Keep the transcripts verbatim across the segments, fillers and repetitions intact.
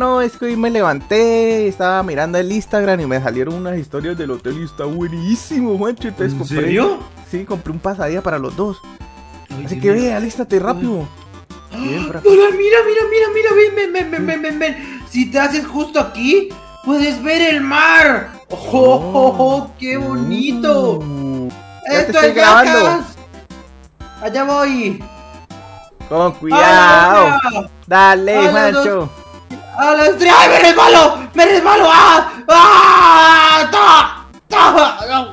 No, es que hoy me levanté, estaba mirando el Instagram y me salieron unas historias del hotel y está buenísimo, mancho. Entonces, ¿en serio? Sí, compré un pasadía para los dos. Ay, así que mira. Ve, alístate rápido. ¡Ah! Bien, ¡Dólar, mira, mira, mira, mira, ven, ven, ven, ven, ven, ven! Si te haces justo aquí, puedes ver el mar. ¡Oh, oh, oh, oh qué bonito! Uh, ¡Esto es grabando! ¡Allá voy! ¡Con cuidado! ¡Allá! ¡Dale, a mancho! Dos. ¡A la estrella! ¡Ay, me resbalo! ¡Me resbalo! ¡Ah! ¡Ah! ¡Toma! ¡Toma!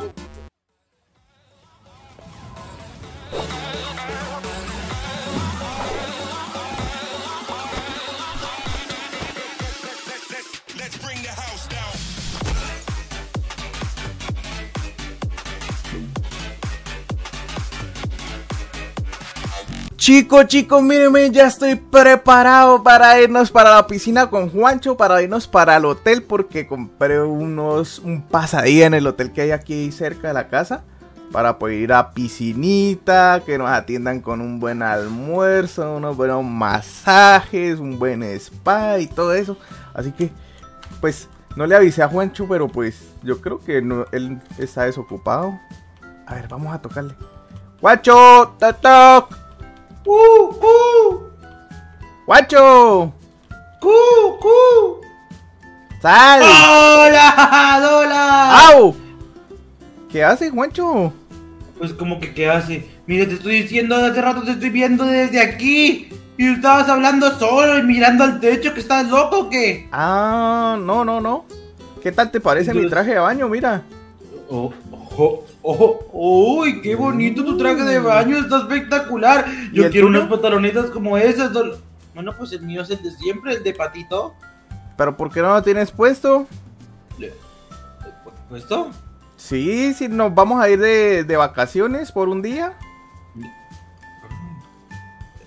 Chicos, chicos, mírenme, ya estoy preparado para irnos para la piscina con Juancho, para irnos para el hotel, porque compré unos un pasadía en el hotel que hay aquí cerca de la casa, para poder ir a piscinita, que nos atiendan con un buen almuerzo, unos buenos masajes, un buen spa y todo eso. Así que, pues, no le avisé a Juancho, pero pues, yo creo que no, él está desocupado. A ver, vamos a tocarle. ¡Juancho! ¡Toc, toc! ¡Uh! ¡Uh! ¡Juancho! ¡Cu! ¡Cu! ¡Sal! ¡Hola! ¡Hola! ¡Au! ¿Qué hace, Juancho? Pues como que ¿qué hace? Mira, te estoy diciendo, hace rato te estoy viendo desde aquí. Y estabas hablando solo y mirando al techo, ¿que estás loco o qué? Ah, no, no, no. ¿Qué tal te parece Entonces... mi traje de baño? Mira. Oh, ojo. ¡Oh! ¡Uy! ¡Qué bonito tu traje de baño! ¡Está espectacular! Yo quiero unas pantalonetas como esas. Bueno, pues el mío es el de siempre, el de patito. ¿Pero por qué no lo tienes puesto? ¿Puesto? Sí, sí, nos vamos a ir de, de vacaciones por un día.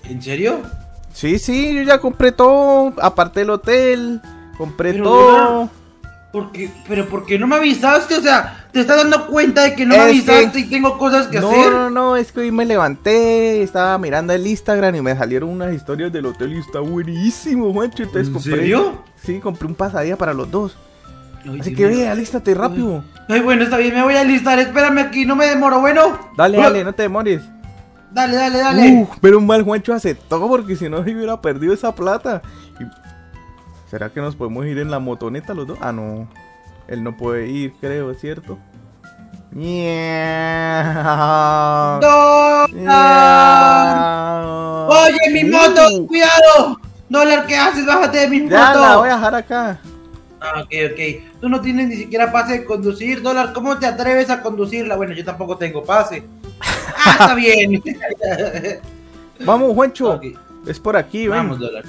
¿En serio? Sí, sí, yo ya compré todo. Aparte del hotel, compré todo. Porque, pero ¿por qué no me avisaste? O sea, ¿te estás dando cuenta de que no me avisaste y tengo cosas que hacer? No, no, no, es que hoy me levanté, estaba mirando el Instagram y me salieron unas historias del hotel y está buenísimo, mancho. Entonces, ¿en serio? Sí, compré un pasadía para los dos. Así que ve, alístate rápido. Ay, bueno, está bien, me voy a alistar, espérame aquí, no me demoro, ¿bueno? Dale, dale, no te demores. Dale, dale, dale. Uf, pero un mal Juancho aceptó porque si no se hubiera perdido esa plata. ¿Será que nos podemos ir en la motoneta los dos? Ah, no. Él no puede ir, creo, ¿es cierto? ¡Miau! ¡Dólar! ¡Miau! ¡Oye, mi moto! Sí. ¡Cuidado! ¡Dólar, qué haces! ¡Bájate de mi moto! ¡Ya la voy a dejar acá! Ah, ok, ok. Tú no tienes ni siquiera pase de conducir, Dólar. ¿Cómo te atreves a conducirla? Bueno, yo tampoco tengo pase. ¡Ah, está bien! Vamos, Juancho. Okay. Es por aquí, ven. Vamos, Dólar.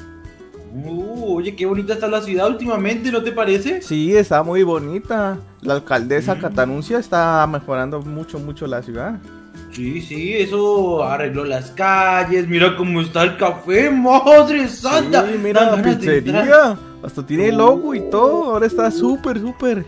Uh, oye, qué bonita está la ciudad últimamente, ¿no te parece? Sí, está muy bonita. La alcaldesa mm. Catanuncia está mejorando mucho, mucho la ciudad. Sí, sí, eso arregló las calles. Mira cómo está el café, madre santa. Sí, mira la, la pizzería. Hasta tiene logo y todo. Ahora está súper, súper.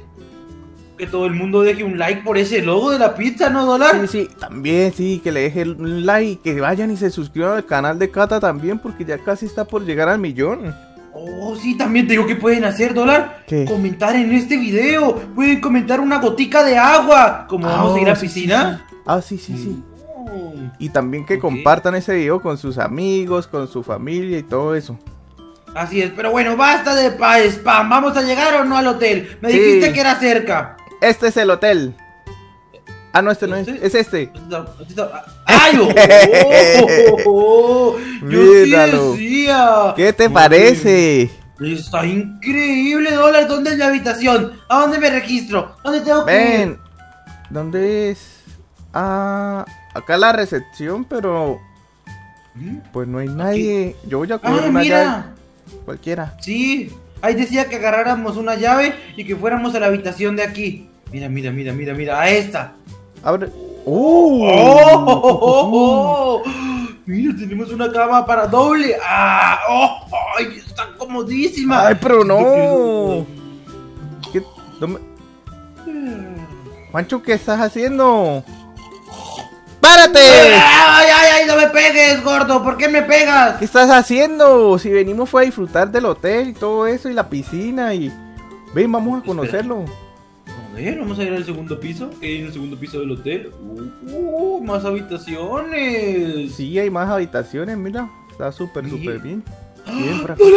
Que todo el mundo deje un like por ese logo de la pizza, ¿no, Dólar? Sí, sí, también, sí, que le deje un like, que vayan y se suscriban al canal de Cata también, porque ya casi está por llegar al millón. Oh, sí, también te digo que pueden hacer, Dólar. ¿Qué? Comentar en este video, pueden comentar una gotica de agua, como ah, vamos oh, a ir a sí, piscina. Sí. Ah, sí, sí, mm. sí. Oh. Y también que okay. compartan ese video con sus amigos, con su familia y todo eso. Así es, pero bueno, basta de spam, ¿vamos a llegar o no al hotel? Me sí. dijiste que era cerca. Este es el hotel. Ah, no, este no es. Es este. ¡Ay! Oh, oh, oh. Yo Míralo. sí decía. ¿Qué te parece? Está increíble, Dólar. ¿Dónde es la habitación? ¿A dónde me registro? ¿Dónde tengo que Ven. ir? ¿Dónde es? Ah, acá la recepción, pero pues no hay nadie. Yo voy a coger ah, una mira. llave. Cualquiera. Sí. Ahí decía que agarráramos una llave y que fuéramos a la habitación de aquí. Mira, mira, mira, mira, mira, a esta. Abre. ¡Oh! ¡Oh! oh, oh, oh. Mira, tenemos una cama para doble. ¡Ah! ¡Oh! ¡Ay! Oh, está comodísima. ¡Ay, pero no! ¿Qué? ¿Dónde? Juancho, ¿qué estás haciendo? ¡Párate! ¡Ay, ay, ay! ¡No me pegues, gordo! ¿Por qué me pegas? ¿Qué estás haciendo? Si venimos fue a disfrutar del hotel y todo eso, y la piscina, y... Ven, vamos a conocerlo. A ver, vamos a ir al segundo piso. ¿Qué hay en el segundo piso del hotel? ¡Uh! uh ¡Más habitaciones! Sí, hay más habitaciones, mira. Está súper, súper bien. Bien, ¡Ah! Mira, mira,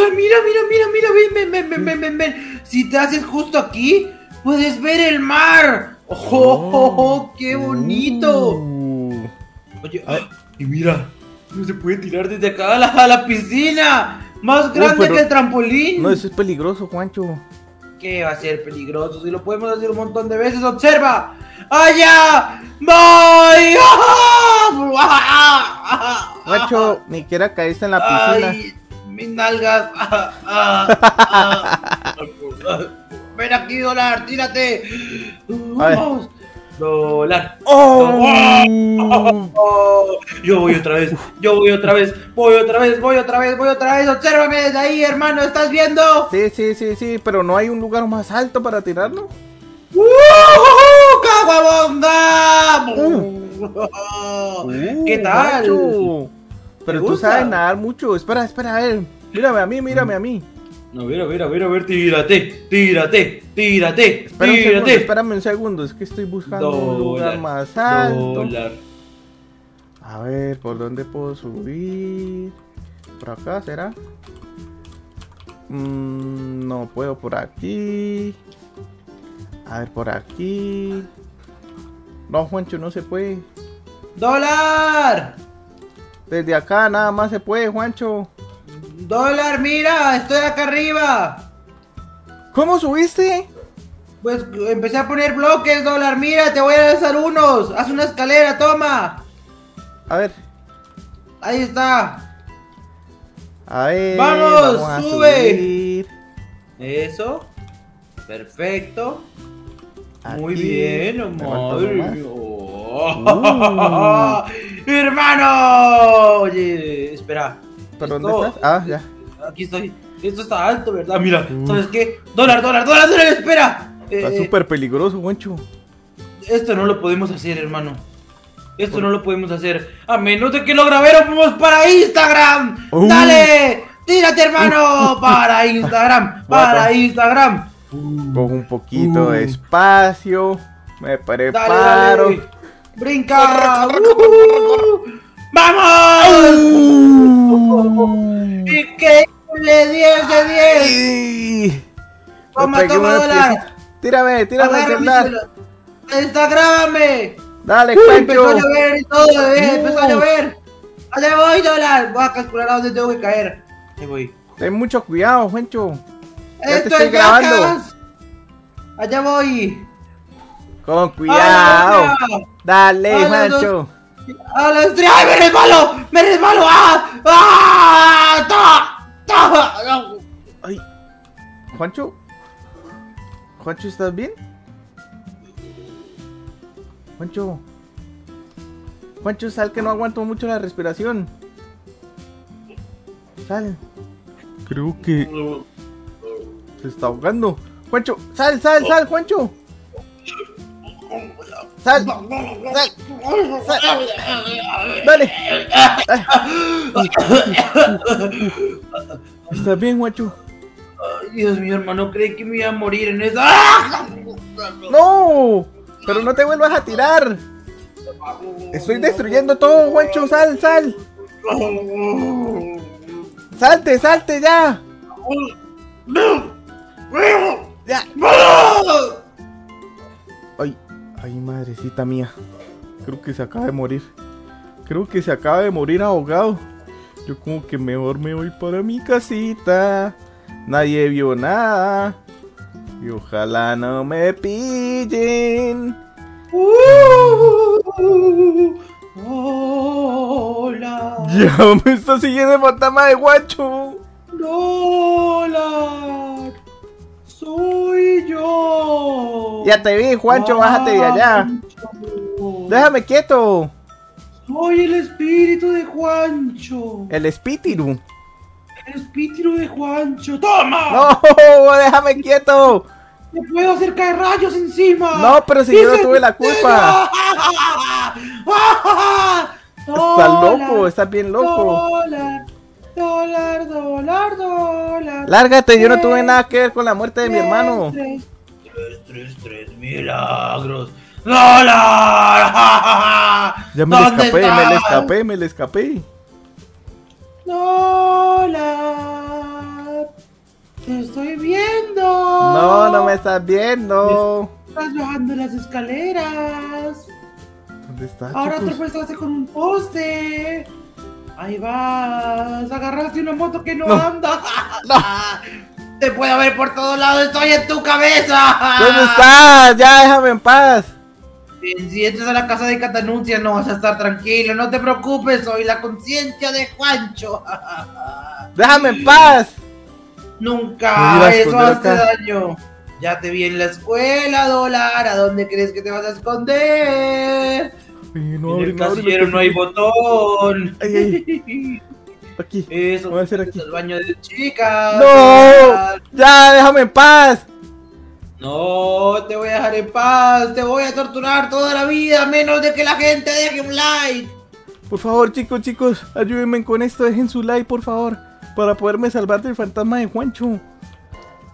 mira, mira, ven, ven, ven, ven, ven, ven. Si te haces justo aquí, puedes ver el mar. ¡Oh, oh, oh qué bonito! Uh. Oye, ay, y mira, no se puede tirar desde acá a la, a la piscina. Más grande oh, que el trampolín. No, eso es peligroso, Juancho. ¿Qué va a ser peligroso? Si lo podemos hacer un montón de veces, observa. ¡Allá! ¡Voy! Juancho, ni quiera caíste en la piscina. Ay, mis nalgas. Ven aquí, dólar, tírate. Vamos. Dólar. Oh. Oh. Oh. Yo voy otra vez, yo voy otra vez, voy otra vez, voy otra vez, voy otra vez. Obsérvame desde ahí, hermano, ¿estás viendo? Sí, sí, sí, sí, pero ¿no hay un lugar más alto para tirarnos? ¡Uh! ¡Caguabonga! Uh. Uh, ¿Qué tal? Macho. Pero tú sabes nadar mucho. Espera, espera, a ver. Mírame a mí, mírame a mí. No, mira, mira, mira, a ver, tírate, tírate, tírate, espera tírate. Un segundo, espérame un segundo, es que estoy buscando dólar, un lugar más alto. Dólar. A ver, ¿por dónde puedo subir? ¿Por acá será? Mm, no puedo por aquí. A ver, por aquí. No, Juancho, no se puede. ¡Dólar! Desde acá nada más se puede, Juancho. Dólar, mira, estoy acá arriba. ¿Cómo subiste? Pues empecé a poner bloques, dólar, mira, te voy a lanzar unos. Haz una escalera, toma. A ver. Ahí está. A ver. Vamos, vamos sube. Eso. Perfecto. Aquí. Muy bien, madre. Uh. Hermano. Oye, espera. ¿Pero dónde estás? Ah, ya. Aquí estoy. Esto está alto, ¿verdad? Ah, mira, uh. ¿sabes qué? ¡Dólar, dólar, dólar, dólar! ¡Espera! Está eh, súper peligroso, Juancho. Esto no lo podemos hacer, hermano. Esto ¿Por? no lo podemos hacer. A menos de que lo grabemos para Instagram. Uh. ¡Dale! ¡Tírate, hermano! Uh. ¡Para Instagram! ¡Para Instagram! Uh. Cojo un poquito uh. de espacio. Me preparo. Dale, dale. ¡Brinca! Corre, corre, corre, corre, corre. ¡Vamos! Uh, ¡Increíble! ¡diez de diez! ¡Toma, toma, dólar! ¡Tírame, tírame el celular! ¡Está, grábame! ¡Dale, Juancho! ¡Empezó a llover y todo, bebé! ¡Empezó a llover! ¡Allá voy, dólar! Voy a calcular a dónde tengo que caer. Ahí voy. Ten mucho cuidado, Juancho. ¡Esto es grabando! ¡Allá voy! ¡Con cuidado! ¡Dale, Juancho! ¡A la estrella! ¡Ay, me resbalo! ¡Me resbalo! ¡Ah! ¡Ah! ¡Toma! ¡Toma! ¡Ay! ¿Juancho? ¿Juancho, estás bien? ¡Juancho! ¡Juancho, sal que no aguanto mucho la respiración! ¡Sal! Creo que... se está ahogando. ¡Juancho! ¡Sal, sal, sal, Juancho! ¡Sal! ¡Sal! ¡Sal! ¡Dale! ¿Estás bien, Juancho? Ay, Dios mío, hermano, creí que me iba a morir en eso. ¡Ah! ¡No! ¡Pero no te vuelvas a tirar! ¡Estoy destruyendo todo, Juancho! ¡Sal, sal! ¡Salte, salte ya! ¡Ya! ¡Ay! Ay, madrecita mía. Creo que se acaba de morir. Creo que se acaba de morir ahogado. Yo como que mejor me voy para mi casita. Nadie vio nada. Y ojalá no me pillen. Uh, hola. Ya me está siguiendo el fantasma de Juancho. Hola. Soy yo. Ya te vi, Juancho, bájate de allá. Déjame quieto. Soy el espíritu de Juancho. El espíritu. El espíritu de Juancho. ¡Toma! No, déjame quieto. ¡Te puedo hacer caer rayos encima! ¡No, pero si yo no tuve la culpa! ¡Estás loco! ¡Estás bien loco! Dólar, dólar, dólar, dólar. ¡Lárgate! ¡Yo no tuve nada que ver con la muerte de mi hermano! ¡Tres, tres, tres milagros! ¡Dólar! Ya me le escapé, me le escapé, me le escapé. ¡Dólar! ¡Te estoy viendo! ¡No, no me estás viendo! ¡Estás bajando las escaleras! ¿Dónde estás? Ahora te tropezaste con un poste. Ahí vas. Agarraste una moto que no, no. anda. No. ¡Te puedo ver por todos lados! ¡Estoy en tu cabeza! ¿Dónde estás? ¡Ya déjame en paz! Si entras a la casa de Catanuncia no vas a estar tranquilo, no te preocupes, soy la conciencia de Juancho. ¡Déjame en paz! Nunca eso hace daño. Ya te vi en la escuela, dólar, ¿a dónde crees que te vas a esconder? Ay, no, en el no, casillero no, no hay botón. Ay, ay. Aquí, eso, voy a hacer aquí. El baño de chicas. ¡No! ¡Ya, déjame en paz! No, te voy a dejar en paz, te voy a torturar toda la vida, menos de que la gente deje un like. Por favor, chicos, chicos, ayúdenme con esto, dejen su like, por favor, para poderme salvar del fantasma de Juancho.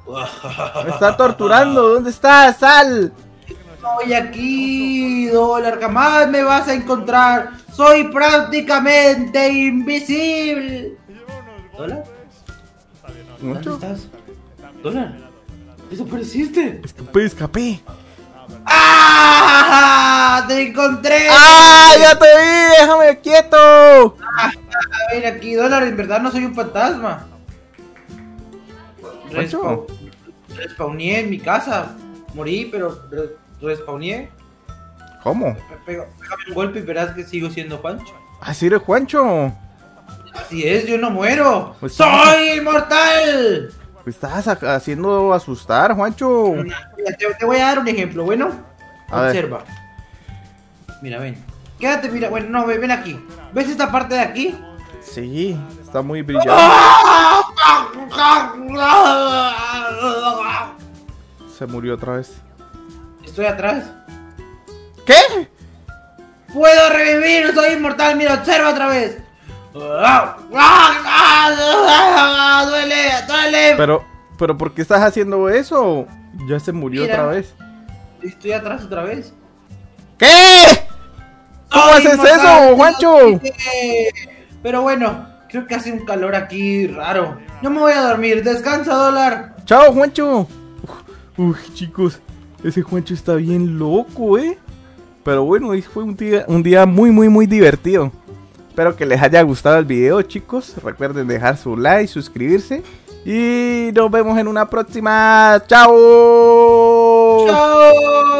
Me está torturando, ¿dónde estás? ¡Sal! Estoy aquí, dólar, jamás me vas a encontrar, soy prácticamente invisible. ¿Dólar? ¿Dónde estás? ¿Dólar? ¡Desapareciste! ¡Escapé, escapé! ¡Ah! ¡Te encontré! ¡Ah! ¡Ya te vi! ¡Déjame quieto! Ah, a ver aquí, dólar, en verdad no soy un fantasma. Respawn, respawné en mi casa. Morí, pero respawné. ¿Cómo? Pégame un golpe y verás que sigo siendo Juancho. ¡Así eres Juancho! ¡Así es! ¡Yo no muero! Pues ¡soy sí. inmortal! Me estás haciendo asustar, Juancho. Te, te voy a dar un ejemplo, bueno. A Observa. Ver. Mira, ven. Quédate, mira. Bueno, no, ven aquí. ¿Ves esta parte de aquí? Sí, está muy brillante. Se murió otra vez. Estoy atrás. ¿Qué? Puedo revivir, soy inmortal. Mira, observa otra vez. ¡Duele! ¡Duele! Pero, pero ¿por qué estás haciendo eso? Ya se murió Mira, otra vez. Estoy atrás otra vez. ¿Qué? ¿Cómo Ay, haces mortal, eso, Juancho? Pero bueno, creo que hace un calor aquí raro. Yo me voy a dormir, descansa, dólar. Chao, Juancho. Uy, chicos, ese Juancho está bien loco, ¿eh? Pero bueno, fue un día, un día muy, muy, muy divertido. Espero que les haya gustado el video, chicos. Recuerden dejar su like, suscribirse. Y nos vemos en una próxima. ¡Chao! ¡Chao!